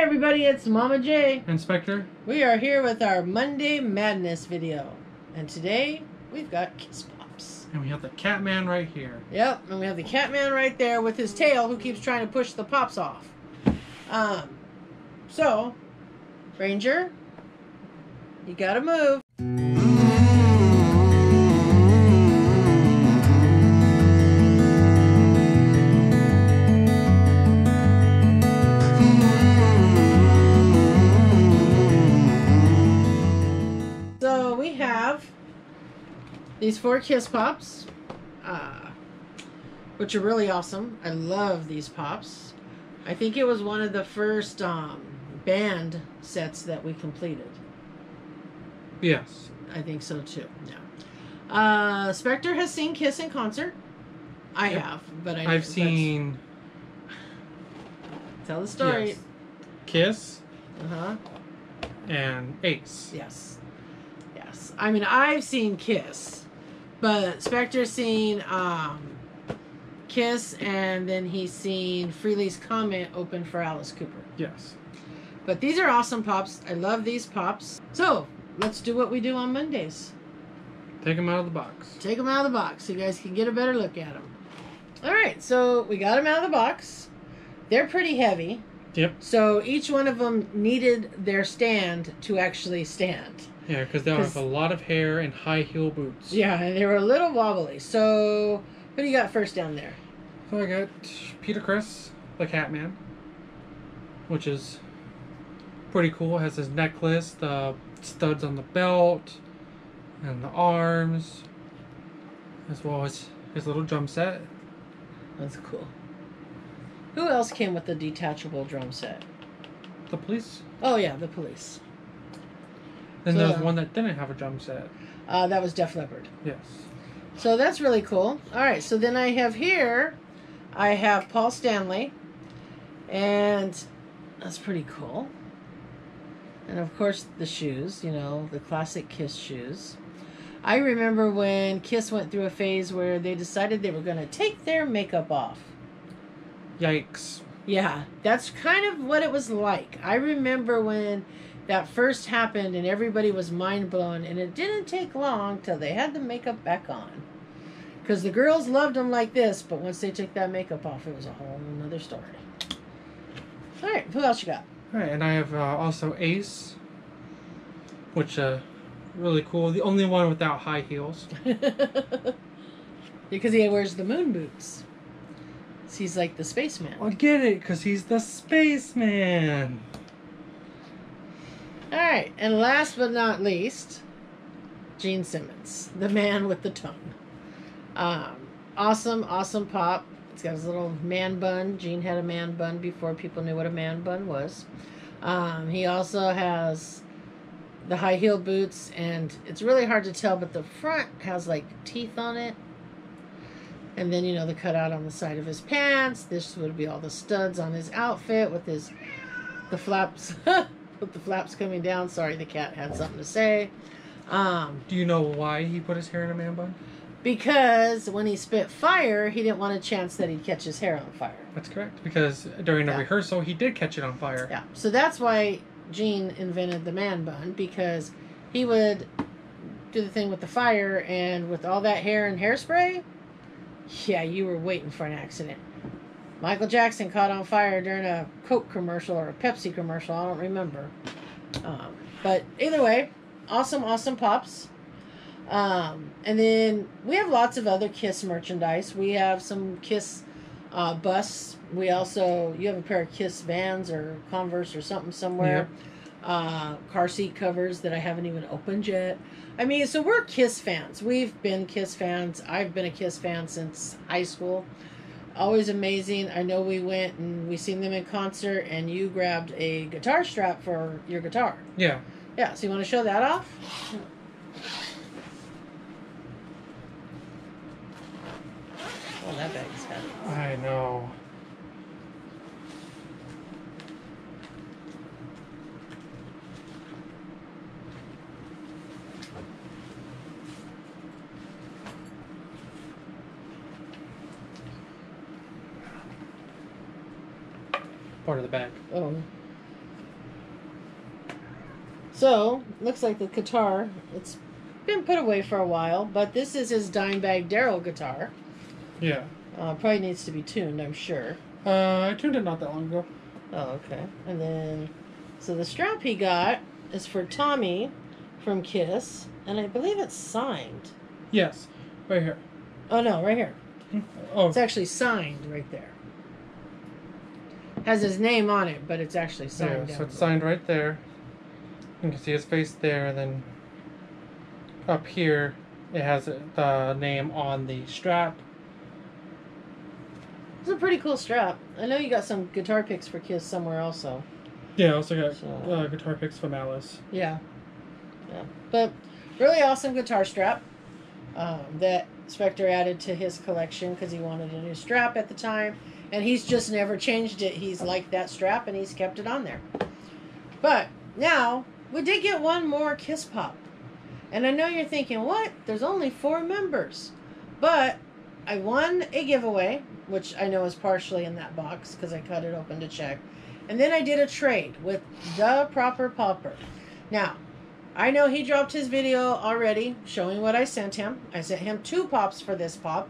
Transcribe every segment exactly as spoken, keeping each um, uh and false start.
everybody, it's Mama J. Inspector. We are here with our Monday Madness video. And today, we've got Kiss Pops. And we have the Catman right here. Yep, and we have the Catman right there with his tail who keeps trying to push the Pops off. Um, so, Ranger, you gotta move. These four Kiss Pops, uh, which are really awesome. I love these Pops. I think it was one of the first um, band sets that we completed. Yes. I think so too, yeah. Uh, Spectre has seen Kiss in concert. I yep. have, but I I've seen... Tell the story. Yes. Kiss. Uh-huh. And Ace. Yes. Yes. I mean, I've seen Kiss. But Spectre's seen um, Kiss, and then he's seen Freeley's Comment open for Alice Cooper. Yes. But these are awesome Pops. I love these Pops. So, let's do what we do on Mondays. Take them out of the box. Take them out of the box so you guys can get a better look at them. All right, so we got them out of the box. They're pretty heavy. Yep. So each one of them needed their stand to actually stand. Yeah, because they have a lot of hair and high heel boots. Yeah, and they were a little wobbly. So, who do you got first down there? So I got Peter Criss, the Catman, which is pretty cool. It has his necklace, the studs on the belt, and the arms, as well as his little drum set. That's cool. Who else came with the detachable drum set? The Police. Oh, yeah, The Police. Then so, there was one that didn't have a drum set. Uh, that was Def Leppard. Yes. So that's really cool. All right, so then I have here, I have Paul Stanley. And that's pretty cool. And, of course, the shoes, you know, the classic Kiss shoes. I remember when Kiss went through a phase where they decided they were going to take their makeup off. Yikes. Yeah, that's kind of what it was like. I remember when that first happened and everybody was mind blown, and it didn't take long till they had the makeup back on, because the girls loved them like this, but once they took that makeup off, it was a whole another story. All right, who else you got? All right, and I have uh, also Ace, which uh really cool. The only one without high heels. Because he wears the moon boots. So he's like the spaceman. I get it, because he's the spaceman. All right, and last but not least, Gene Simmons, the man with the tongue. Um, awesome, awesome Pop. It's got his little man bun. Gene had a man bun before people knew what a man bun was. Um, he also has the high heel boots, and it's really hard to tell, but the front has, like, teeth on it. And then, you know, the cutout on the side of his pants. This would be all the studs on his outfit with his, the flaps. With the flaps coming down. Sorry, the cat had something to say. Um, Do you know why he put his hair in a man bun? Because when he spit fire, he didn't want a chance that he'd catch his hair on fire. That's correct. Because during the yeah. rehearsal, he did catch it on fire. Yeah. So that's why Gene invented the man bun, because he would do the thing with the fire, and with all that hair and hairspray, yeah, you were waiting for an accident. Michael Jackson caught on fire during a Coke commercial or a Pepsi commercial. I don't remember. Um, but either way, awesome, awesome Pops. Um, and then we have lots of other Kiss merchandise. We have some Kiss uh, busts. We also, you have a pair of Kiss Vans or Converse or something somewhere. Yep. Uh, car seat covers that I haven't even opened yet. I mean, so we're Kiss fans. We've been Kiss fans. I've been a Kiss fan since high school. Always amazing. I know we went and we seen them in concert, and you grabbed a guitar strap for your guitar. Yeah. Yeah, so you want to show that off? Oh, that bag's heavy. I know. Part of the bag. Oh. So, looks like the guitar, it's been put away for a while, but this is his Dimebag Daryl guitar. Yeah. Uh, probably needs to be tuned, I'm sure. Uh, I tuned it not that long ago. Oh, okay. And then, so the strap he got is for Tommy from Kiss, and I believe it's signed. Yes, right here. Oh, no, right here. Oh. It's actually signed right there. Has his name on it, but it's actually signed. Yeah, so it's signed right there. You can see his face there, and then up here it has the name on the strap. It's a pretty cool strap. I know you got some guitar picks for Kiss somewhere also. Yeah, I also got so, uh, guitar picks from Alice. Yeah. Yeah. But really awesome guitar strap um, that Spectre added to his collection because he wanted a new strap at the time. And he's just never changed it. He's liked that strap and he's kept it on there. But now, we did get one more Kiss Pop. And I know you're thinking, what? There's only four members. But I won a giveaway, which I know is partially in that box because I cut it open to check. And then I did a trade with The Proper Popper. Now, I know he dropped his video already showing what I sent him. I sent him two pops for this pop.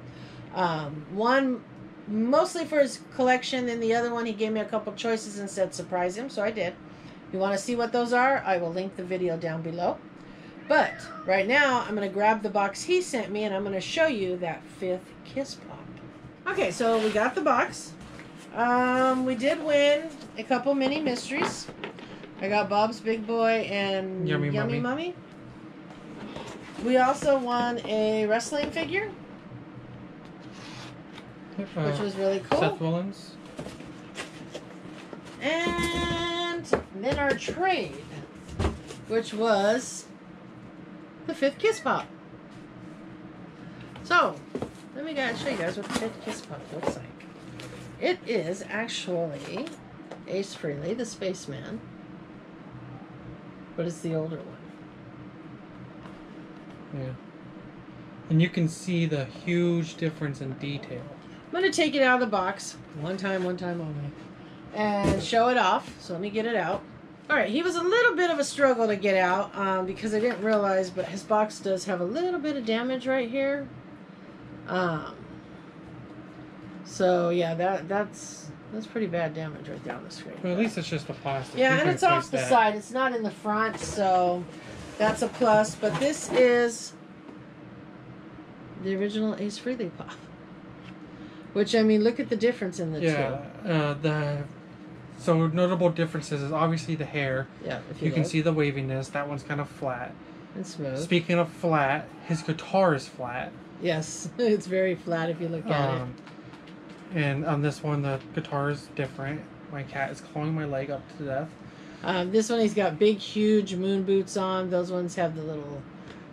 Um, one mostly for his collection, and the other one he gave me a couple choices and said surprise him, so I did. If you want to see what those are, I will link the video down below. But right now, I'm going to grab the box he sent me, and I'm going to show you that fifth Kiss Pop. Okay, so we got the box. Um, we did win a couple mini mysteries. I got Bob's Big Boy and Yummy, Yummy Mummy. Mummy. We also won a wrestling figure, uh, which was really cool. Seth Rollins. And then our trade, which was the fifth Kiss Pop. So, let me guys show you guys what the fifth Kiss Pop looks like. It is actually Ace Frehley, the Spaceman, but it's the older one. Yeah. And you can see the huge difference in detail. I'm going to take it out of the box, one time, one time only, and show it off. So let me get it out. All right, he was a little bit of a struggle to get out um, because I didn't realize, but his box does have a little bit of damage right here. Um, so yeah, that that's that's pretty bad damage right there on the screen. Well, at least it's just the plastic. Yeah, you and it's off the that. side. It's not in the front, so that's a plus. But this is the original Ace Frehley pop, which I mean, look at the difference in the yeah, two. Yeah, uh, the. So notable differences is obviously the hair. Yeah, if you, you can see the waviness. That one's kind of flat. And smooth. Speaking of flat, his guitar is flat. Yes, it's very flat if you look at um, it. And on this one, the guitar is different. My cat is clawing my leg up to death. Um, this one, he's got big, huge moon boots on. Those ones have the little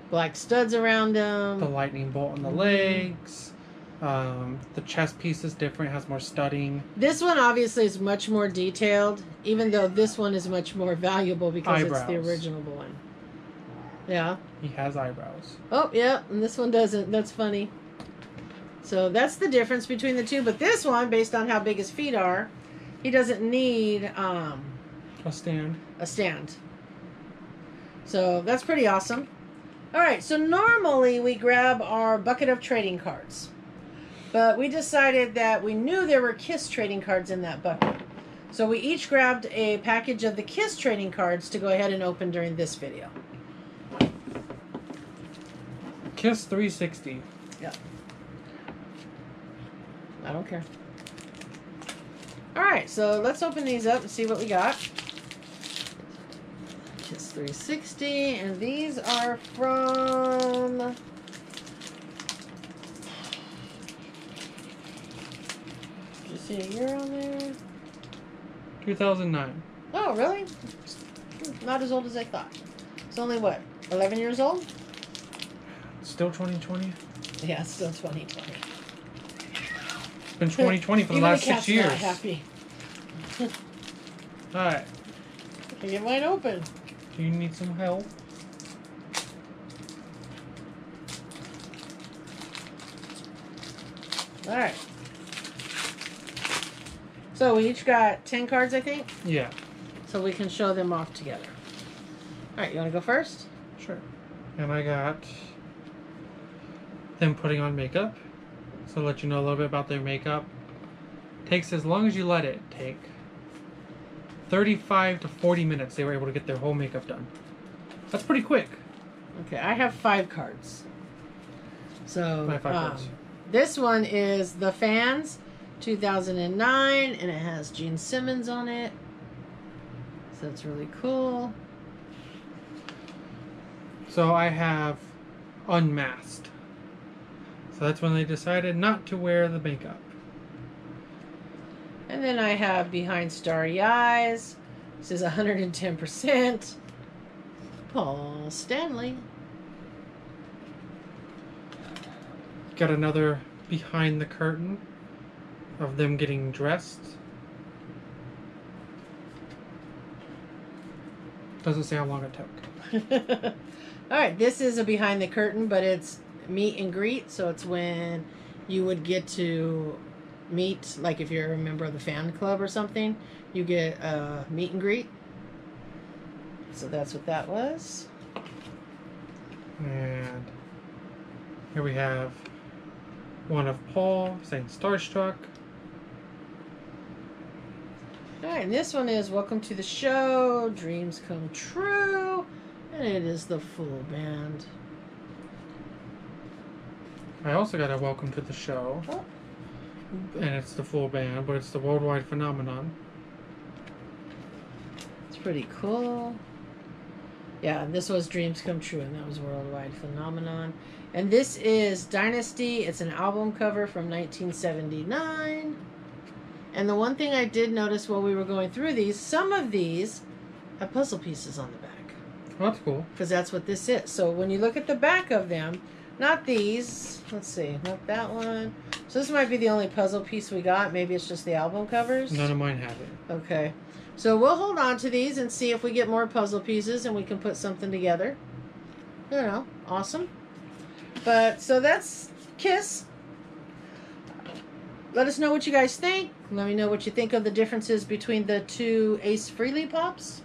black studs around them. The lightning bolt on the mm-hmm. legs. Um, the chest piece is different, has more studding. This one obviously is much more detailed, even though this one is much more valuable because eyebrows. It's the original one. Yeah. He has eyebrows. Oh, yeah, and this one doesn't. That's funny. So that's the difference between the two, but this one, based on how big his feet are, he doesn't need um, a stand. A stand. So that's pretty awesome. All right, so normally we grab our bucket of trading cards. But we decided that we knew there were Kiss trading cards in that bucket. So we each grabbed a package of the Kiss trading cards to go ahead and open during this video. Kiss three sixty. Yeah. I don't care. Alright, so let's open these up and see what we got. Kiss three sixty, and these are from... see a year on there? two thousand nine. Oh, really? Not as old as I thought. It's only, what, eleven years old? Still twenty twenty? Yeah, it's still twenty twenty. It's been twenty twenty for the last the six years. Not happy. All right. I can get mine open. Do you need some help? All right. So we each got ten cards, I think? Yeah. So we can show them off together. Alright, you want to go first? Sure. And I got them putting on makeup. So let you know a little bit about their makeup. Takes as long as you let it take. thirty-five to forty minutes they were able to get their whole makeup done. That's pretty quick. Okay, I have five cards. So five um, cards. This one is The Fans, two thousand nine, and it has Gene Simmons on it. So it's really cool. So I have Unmasked. So that's when they decided not to wear the makeup. And then I have Behind Starry Eyes. This is one hundred ten percent. Paul Stanley. Got another Behind the Curtain of them getting dressed. Doesn't say how long it took. Alright, this is a Behind the Curtain, but it's meet and greet, so it's when you would get to meet, like if you're a member of the fan club or something, you get a meet and greet. So that's what that was. And here we have one of Paul saying Starstruck. Alright, and this one is Welcome to the Show, Dreams Come True, and it is the full band. I also got a Welcome to the Show. Oh. And it's the full band, but it's the Worldwide Phenomenon. It's pretty cool. Yeah, this was Dreams Come True, and that was Worldwide Phenomenon. And this is Dynasty. It's an album cover from nineteen seventy-nine. And the one thing I did notice while we were going through these, some of these have puzzle pieces on the back. Well, that's cool. Because that's what this is. So when you look at the back of them, not these. Let's see. Not that one. So this might be the only puzzle piece we got. Maybe it's just the album covers. None of mine have it. Okay. So we'll hold on to these and see if we get more puzzle pieces and we can put something together. You know, awesome. But, so that's Kiss. Let us know what you guys think. Let me know what you think of the differences between the two Ace Frehley pops.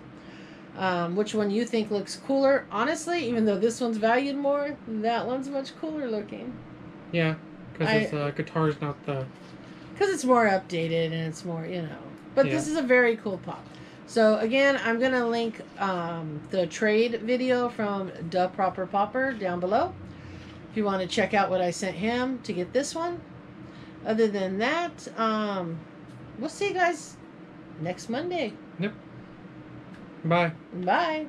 Um, which one you think looks cooler. Honestly, even though this one's valued more, that one's much cooler looking. Yeah, because the uh, guitar's not the... Because it's more updated and it's more, you know. But yeah. This is a very cool pop. So, again, I'm going to link um, the trade video from The Proper Popper down below. If you want to check out what I sent him to get this one. Other than that, um, we'll see you guys next Monday. Yep. Bye. Bye.